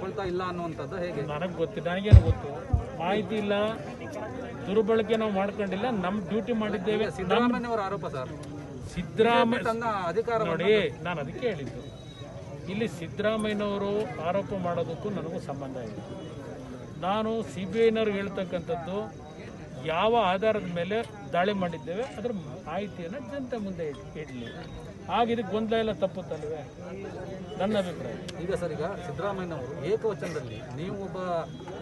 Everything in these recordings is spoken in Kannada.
ಕೊಳ್ತಾ ಇಲ್ಲ ಅನ್ನುವಂಥದ್ದು ಹೇಗೆ? ನನಗೆ ಗೊತ್ತಿಲ್ಲ, ನನಗೇನು ಗೊತ್ತು, ಮಾಹಿತಿ ಇಲ್ಲ, ದುರ್ಬಳಕೆ ನಾವು ಮಾಡ್ಕೊಂಡಿಲ್ಲ, ನಮ್ಮ ಡ್ಯೂಟಿ ಮಾಡಿದ್ದೇವೆ. ಸಿದ್ದರಾಮಯ್ಯ ಅವರ ಆರೋಪ ಸರ್, ಸಿದ್ದರಾಮಯ್ಯ ತನ್ನ ಅಧಿಕಾರ ನೋಡಿ, ನಾನು ಅದಕ್ಕೆ ಹೇಳಿದ್ದು, ಇಲ್ಲಿ ಸಿದ್ದರಾಮಯ್ಯನವರು ಆರೋಪ ಮಾಡೋದಕ್ಕೂ ನನಗೂ ಸಂಬಂಧ ಇಲ್ಲ. ನಾನು ಸಿ ಬಿ ಐನವ್ರು ಹೇಳ್ತಕ್ಕಂಥದ್ದು ಯಾವ ಆಧಾರದ ಮೇಲೆ ದಾಳಿ ಮಾಡಿದ್ದೇವೆ ಅದರ ಮಾಹಿತಿಯನ್ನು ಜನತೆ ಮುಂದೆ ಇಡಲಿ. ಆಗ ಇದಕ್ಕೆ ಗೊಂದಲ ಎಲ್ಲ ತಪ್ಪುತ್ತಲ್ವೇ, ನನ್ನ ಅಭಿಪ್ರಾಯ. ಈಗ ಸರ್, ಈಗ ಸಿದ್ದರಾಮಯ್ಯನವರು ಏಕವಚನದಲ್ಲಿ, ನೀವು ಒಬ್ಬ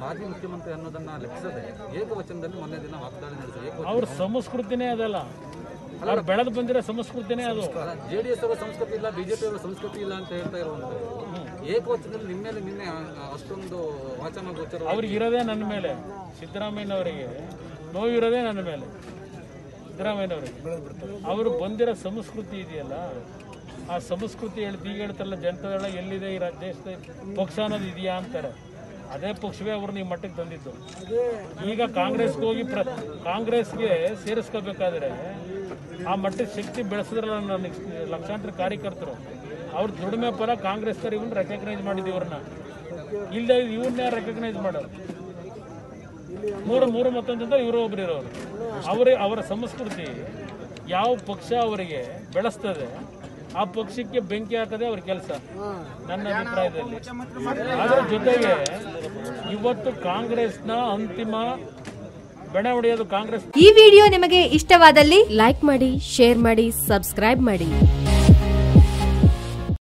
ಮಾಜಿ ಮುಖ್ಯಮಂತ್ರಿ ಅನ್ನೋದನ್ನು ಲೆಕ್ಕಿಸದೆ ಏಕವಚನದಲ್ಲಿ ಮೊನ್ನೆ ದಿನ ವಾಗ್ದಾಳಿ ನಡೆಸಿದ್ರು. ಅವ್ರ ಸಂಸ್ಕೃತಿನೇ ಅದಲ್ಲ, ಅವ್ರು ಬೆಳೆದು ಬಂದಿರೋ ಸಂಸ್ಕೃತಿನೇ ಅದು. ಜೆ ಡಿ ಎಸ್ ಅವರ ಸಂಸ್ಕೃತಿ ಇಲ್ಲ, ಬಿಜೆಪಿ ಅವರ ಸಂಸ್ಕೃತಿ ಇಲ್ಲ ಅಂತ ಹೇಳ್ತಾ ಇರುವಂಥದ್ದು ಏಕವಚನದಲ್ಲಿ ನಿಮ್ಮೇಲೆ ನಿನ್ನೆ ಅಷ್ಟೊಂದು ವಾಚನ ಗೋಚರ. ಅವ್ರಿಗೆ ಇರೋದೇ ನನ್ನ ಮೇಲೆ, ಸಿದ್ದರಾಮಯ್ಯನವರಿಗೆ ನೋವಿರೋದೇ ನನ್ನ ಮೇಲೆ. ಸಿದ್ದರಾಮಯ್ಯನವರಿಗೆ ಅವರು ಬಂದಿರೋ ಸಂಸ್ಕೃತಿ ಇದೆಯಲ್ಲ, ಆ ಸಂಸ್ಕೃತಿ ಈಗ ಹೇಳ್ತಾರಲ್ಲ, ಜನತಾದಳ ಎಲ್ಲಿದೆ ಈ ದೇಶದ ಪಕ್ಷ ಅನ್ನೋದು ಇದೆಯಾ ಅಂತಾರೆ. ಅದೇ ಪಕ್ಷವೇ ಅವ್ರನ್ನ ಈ ಮಟ್ಟಕ್ಕೆ ತಂದಿದ್ದು. ಈಗ ಕಾಂಗ್ರೆಸ್ಗೆ ಹೋಗಿ ಕಾಂಗ್ರೆಸ್ಗೆ ಸೇರಿಸ್ಕೋಬೇಕಾದ್ರೆ ಆ ಮಟ್ಟಕ್ಕೆ ಶಕ್ತಿ ಬೆಳೆಸಿದ್ರಲ್ಲ ನನಗೆ ಲಕ್ಷಾಂತರ ಕಾರ್ಯಕರ್ತರು. ಅವ್ರ ದುಡಿಮೆ ಪರ ಕಾಂಗ್ರೆಸ್ ಇವನ್ನ ರೆಕಗ್ನೈಸ್ ಮಾಡಿದ್ದು, ಇವ್ರನ್ನ ಇಲ್ಲದೆ ಇವ್ರನ್ನ ರೆಕಗ್ನೈಸ್ ಮಾಡೋರು. ಮೂರು ಮತ್ತೊಂದು ಇವರು ಒಬ್ರು ಇರೋರು. ಅವರ ಸಂಸ್ಕೃತಿ ಯಾವ ಪಕ್ಷ ಅವರಿಗೆ ಬೆಳೆಸ್ತದೆ ಆ ಪಕ್ಷಕ್ಕೆ ಬೆಂಕಿ ಹಾಕದೆ ಅವ್ರ ಕೆಲಸ, ನನ್ನ ಅಭಿಪ್ರಾಯದಲ್ಲಿ. ಅದರ ಜೊತೆಗೆ ಇವತ್ತು ಕಾಂಗ್ರೆಸ್ನ ಅಂತಿಮ ಬೆಳೆ ಹೊಡೆಯೋದು ಕಾಂಗ್ರೆಸ್. ಈ ವಿಡಿಯೋ ನಿಮಗೆ ಇಷ್ಟವಾದಲ್ಲಿ ಲೈಕ್ ಮಾಡಿ, ಶೇರ್ ಮಾಡಿ, ಸಬ್ಸ್ಕ್ರೈಬ್ ಮಾಡಿ.